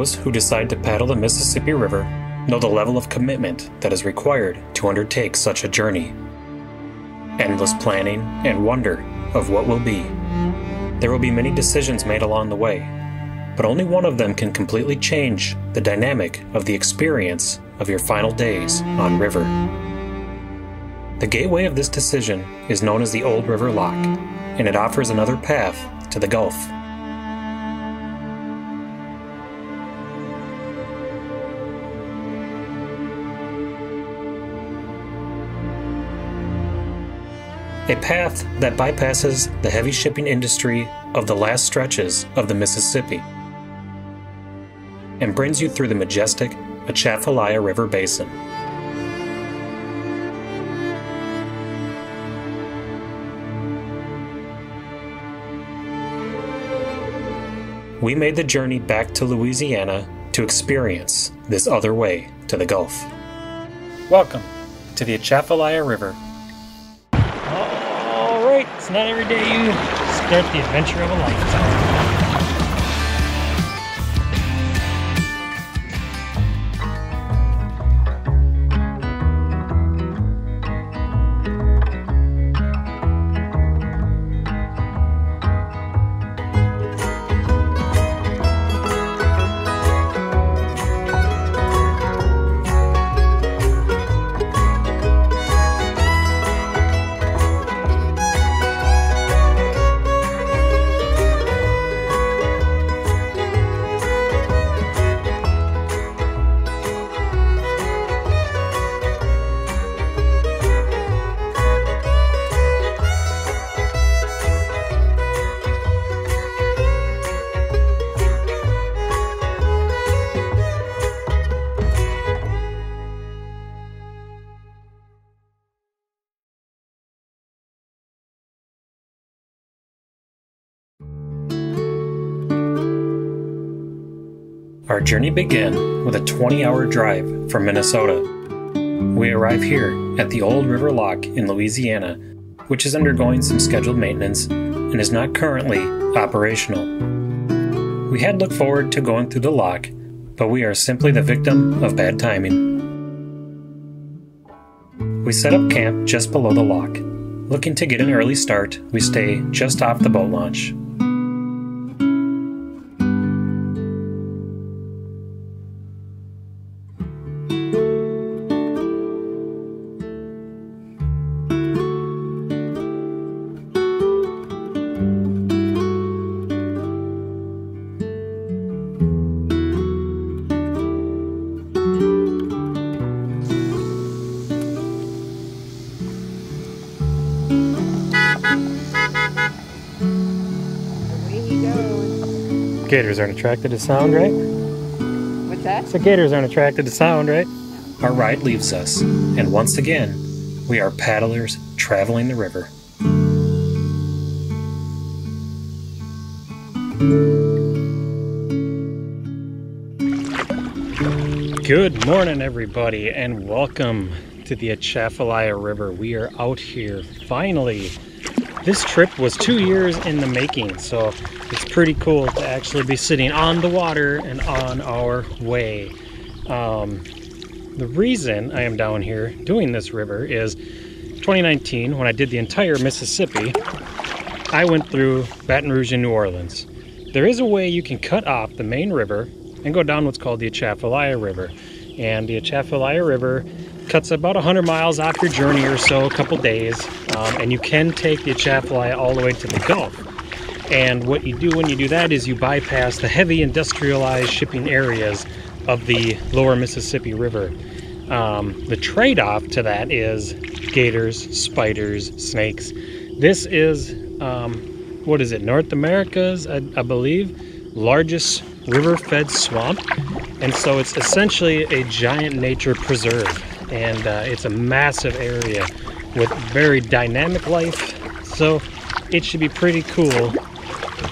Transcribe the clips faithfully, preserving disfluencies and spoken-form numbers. those who decide to paddle the Mississippi River know the level of commitment that is required to undertake such a journey. Endless planning and wonder of what will be. There will be many decisions made along the way, but only one of them can completely change the dynamic of the experience of your final days on river. The gateway of this decision is known as the Old River Lock, and it offers another path to the Gulf. A path that bypasses the heavy shipping industry of the last stretches of the Mississippi and brings you through the majestic Atchafalaya River Basin. We made the journey back to Louisiana to experience this other way to the Gulf. Welcome to the Atchafalaya River. It's not every day you start the adventure of a lifetime. Our journey began with a twenty hour drive from Minnesota. We arrive here at the Old River Lock in Louisiana, which is undergoing some scheduled maintenance and is not currently operational. We had looked forward to going through the lock, but we are simply the victim of bad timing. We set up camp just below the lock. Looking to get an early start, we stay just off the boat launch. Gators aren't attracted to sound, right? What's that? So gators aren't attracted to sound, right? Our ride leaves us, and once again, we are paddlers traveling the river. Good morning, everybody, and welcome to the Atchafalaya River. We are out here, finally. This trip was two years in the making, so it's pretty cool to actually be sitting on the water and on our way. Um, the reason I am down here doing this river is twenty nineteen, when I did the entire Mississippi, I went through Baton Rouge and New Orleans. There is a way you can cut off the main river and go down what's called the Atchafalaya River. And the Atchafalaya River cuts about one hundred miles off your journey or so, a couple days, um, and you can take the Atchafalaya all the way to the Gulf. And what you do when you do that is you bypass the heavy industrialized shipping areas of the lower Mississippi River. Um, the trade-off to that is gators, spiders, snakes. This is, um, what is it, North America's, I, I believe, largest river-fed swamp. And so it's essentially a giant nature preserve. And uh, it's a massive area with very dynamic life. So it should be pretty cool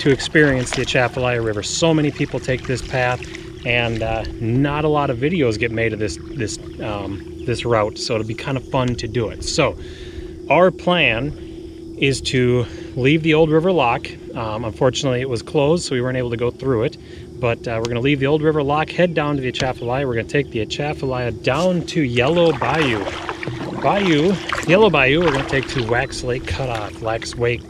to experience the Atchafalaya River. So many people take this path, and uh, not a lot of videos get made of this this um, this route, so it'll be kind of fun to do it. So our plan is to leave the Old River Lock. Um, unfortunately, it was closed, so we weren't able to go through it, But uh, we're going to leave the Old River Lock, head down to the Atchafalaya. We're going to take the Atchafalaya down to Yellow Bayou. Bayou, Yellow Bayou, we're going to take to Wax Lake Cutoff. Wax Lake,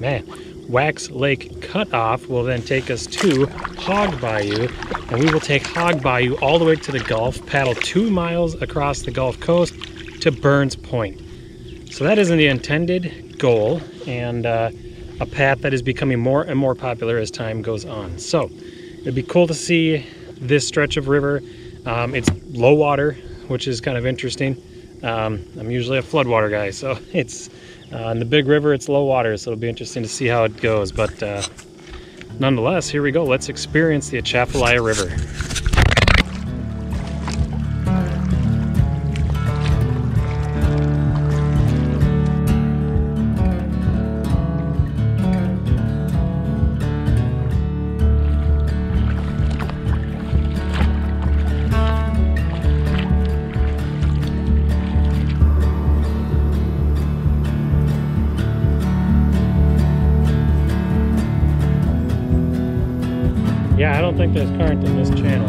man, Wax Lake Cutoff will then take us to Hog Bayou, and we will take Hog Bayou all the way to the Gulf, paddle two miles across the Gulf Coast to Burns Point. So that isn't the intended goal, and uh, a path that is becoming more and more popular as time goes on. So it'd be cool to see this stretch of river. Um, it's low water, which is kind of interesting. Um, I'm usually a floodwater guy, so it's uh, in the big river, it's low water, so it'll be interesting to see how it goes. But uh, nonetheless, here we go. Let's experience the Atchafalaya River. Yeah, I don't think there's current in this channel.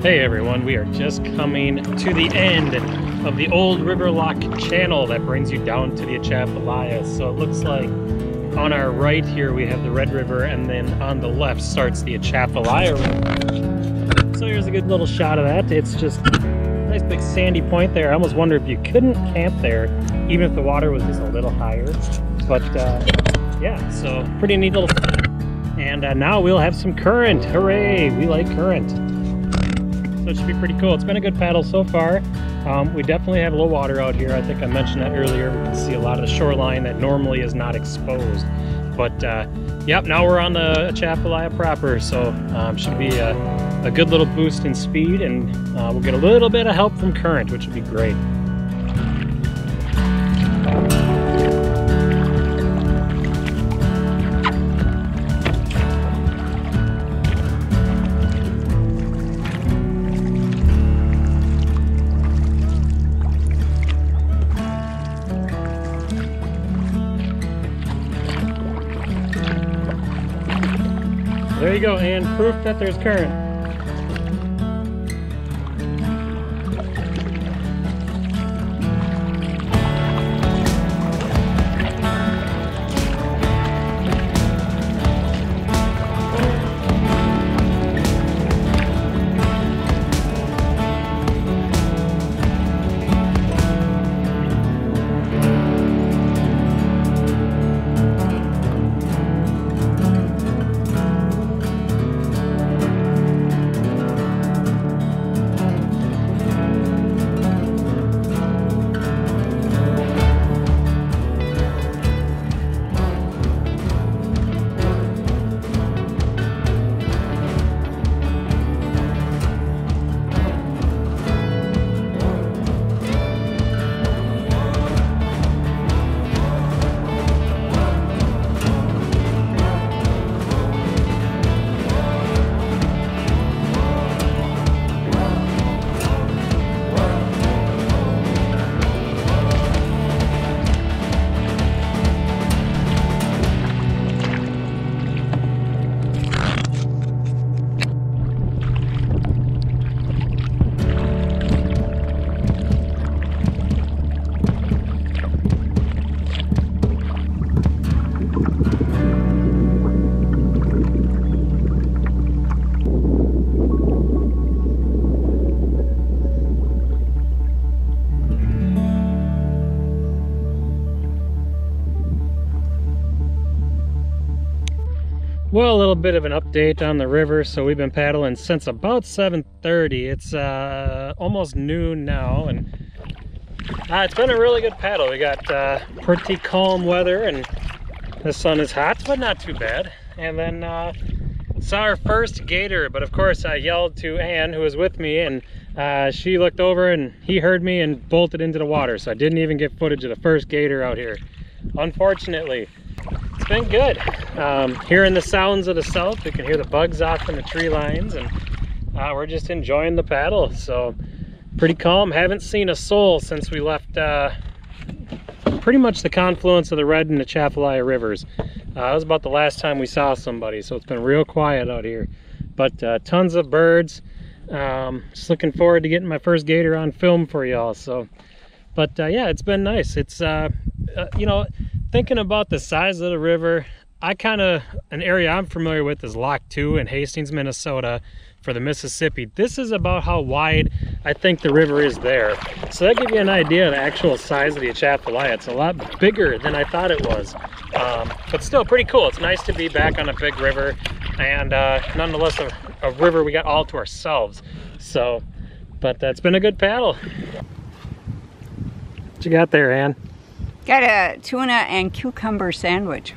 Hey everyone, we are just coming to the end of the Old River Lock channel that brings you down to the Atchafalaya. So it looks like on our right here we have the Red River, and then on the left starts the Atchafalaya River. So here's a good little shot of that. It's just a nice big sandy point there. I almost wonder if you couldn't camp there, even if the water was just a little higher. But uh, yeah, so pretty neat little thing. And uh, now we'll have some current. Hooray, we like current. So it should be pretty cool. It's been a good paddle so far. Um, we definitely have low water out here. I think I mentioned that earlier. We can see a lot of the shoreline that normally is not exposed. But uh, yep, now we're on the Atchafalaya proper, so um, should be a, a good little boost in speed, and uh, we'll get a little bit of help from current, which would be great. There you go, and proof that there's current. Well, a little bit of an update on the river. So we've been paddling since about seven thirty. It's uh, almost noon now, and uh, it's been a really good paddle. We got uh, pretty calm weather, and the sun is hot, but not too bad. And then uh, saw our first gator, but of course I yelled to Ann, who was with me, and uh, she looked over and he heard me and bolted into the water. So I didn't even get footage of the first gator out here, unfortunately. It's been good. Um, hearing the sounds of the south, we can hear the bugs off in the tree lines, and uh, we're just enjoying the paddle. So pretty calm. Haven't seen a soul since we left uh, pretty much the confluence of the Red and the Atchafalaya rivers. Uh, that was about the last time we saw somebody, so it's been real quiet out here. But uh, tons of birds. Um, just looking forward to getting my first gator on film for y'all. So, but uh, yeah, it's been nice. It's uh, uh, you know. Thinking about the size of the river, I kind of, an area I'm familiar with is Lock two in Hastings, Minnesota for the Mississippi. This is about how wide I think the river is there. So that gives you an idea of the actual size of the Atchafalaya. It's a lot bigger than I thought it was, um, but still pretty cool. It's nice to be back on a big river, and uh, nonetheless a, a river we got all to ourselves. So, but that's been a good paddle. What you got there, Ann? Got a tuna and cucumber sandwich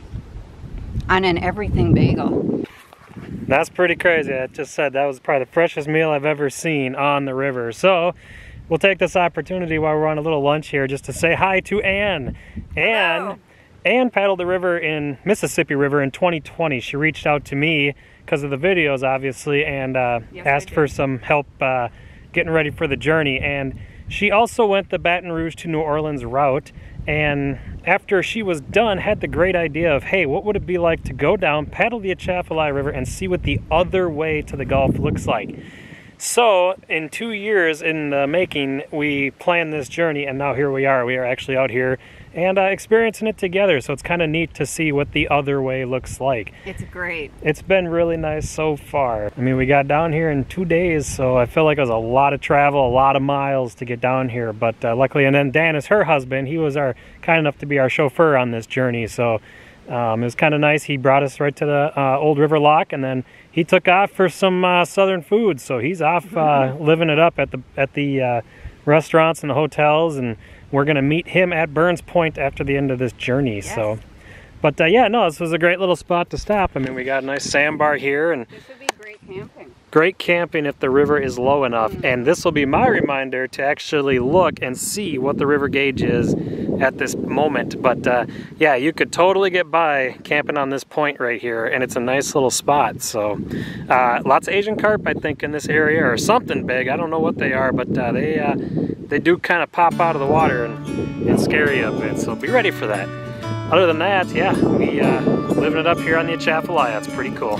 on an everything bagel. That's pretty crazy. I just said that was probably the freshest meal I've ever seen on the river. So we'll take this opportunity while we're on a little lunch here just to say hi to Ann. Ann, Ann paddled the river in Mississippi River in twenty twenty. She reached out to me because of the videos, obviously, and uh, yes, asked for some help uh, getting ready for the journey. And she also went the Baton Rouge to New Orleans route, and after she was done, had the great idea of, hey, what would it be like to go down, paddle the Atchafalaya River, and see what the other way to the Gulf looks like? So in two years in the making, we planned this journey, and now here we are. We are actually out here and uh, experiencing it together, so it's kind of neat to see what the other way looks like. It's great. It's been really nice so far. I mean, we got down here in two days, so I feel like it was a lot of travel, a lot of miles to get down here, but uh, luckily, and then Dan is her husband. He was our kind enough to be our chauffeur on this journey, so Um, it was kind of nice. He brought us right to the uh, Old River Lock, and then he took off for some uh, southern food. So he's off uh, living it up at the at the uh, restaurants and the hotels, and we're gonna meet him at Burns Point after the end of this journey. Yes. So, but uh, yeah, no, this was a great little spot to stop. I mean, we got a nice sandbar here, and this would be great camping. Great camping if the river is low enough. Mm-hmm. And this will be my reminder to actually look and see what the river gauge is at this moment. But uh, yeah, you could totally get by camping on this point right here, and it's a nice little spot. So uh, lots of Asian carp, I think, in this area, or something big. I don't know what they are, but uh, they uh, they do kind of pop out of the water and, and scare you a bit. So be ready for that. Other than that, yeah, we uh, living it up here on the Atchafalaya. It's pretty cool.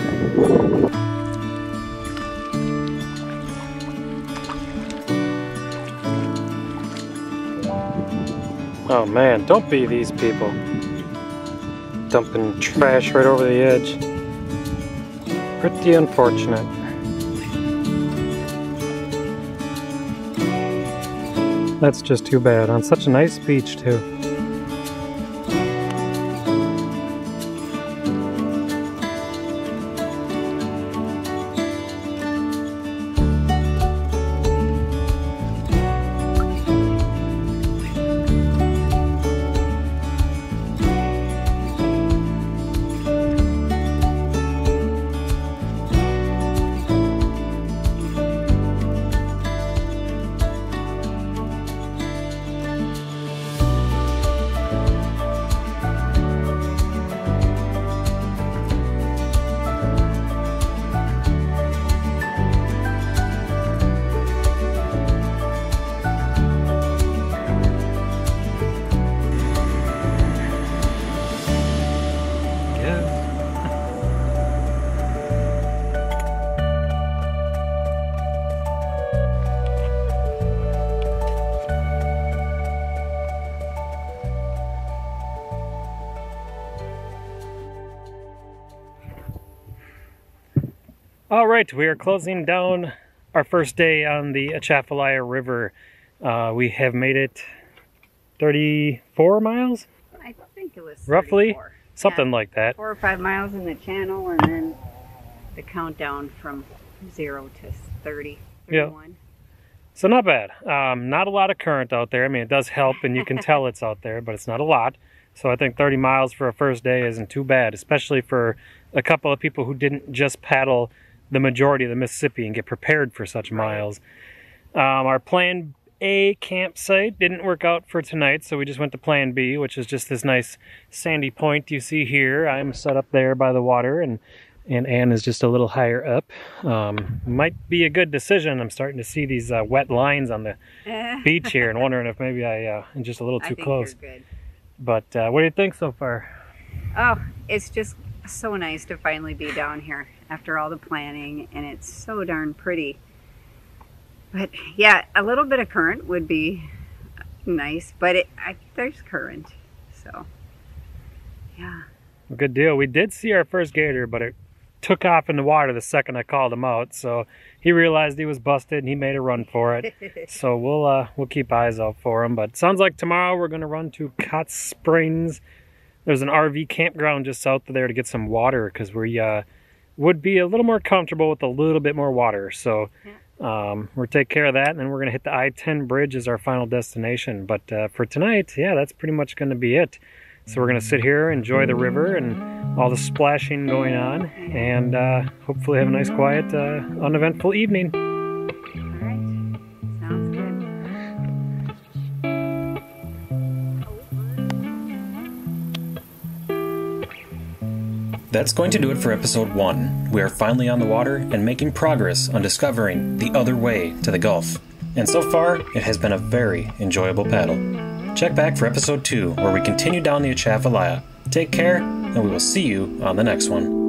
Oh man, don't be these people. Dumping trash right over the edge. Pretty unfortunate. That's just too bad, on such a nice beach too. All right, we are closing down our first day on the Atchafalaya River. Uh, we have made it thirty-four miles? I think it was thirty-four. Roughly. Something yeah, like that. Four or five miles in the channel, and then the countdown from zero to thirty, thirty-one. Yeah. So not bad. Um, not a lot of current out there. I mean, it does help, and you can tell it's out there, but it's not a lot. So I think thirty miles for a first day isn't too bad, especially for a couple of people who didn't just paddle the majority of the Mississippi and get prepared for such miles. Um, our plan A campsite didn't work out for tonight, so we just went to plan B, which is just this nice sandy point you see here. I'm set up there by the water, and, and Ann is just a little higher up. Um, might be a good decision. I'm starting to see these uh, wet lines on the beach here and wondering if maybe I uh, am just a little too close. I think you're good. But uh, what do you think so far? Oh, it's just so nice to finally be down here after all the planning, and it's so darn pretty. But yeah, a little bit of current would be nice, but it, I, there's current, so yeah. Good deal. We did see our first gator, but it took off in the water the second I called him out, so he realized he was busted and he made a run for it. So we'll uh we'll keep eyes out for him. But sounds like tomorrow we're going to run to Cot Springs. There's an R V campground just south of there to get some water, because we uh would be a little more comfortable with a little bit more water. So um we'll take care of that, and then we're going to hit the I ten bridge as our final destination. But uh for tonight, yeah, that's pretty much going to be it. So we're going to sit here, enjoy the river and all the splashing going on, and uh, hopefully have a nice, quiet, uh, uneventful evening. That's going to do it for episode one. We are finally on the water and making progress on discovering the other way to the Gulf. And so far, it has been a very enjoyable paddle. Check back for episode two, where we continue down the Atchafalaya. Take care, and we will see you on the next one.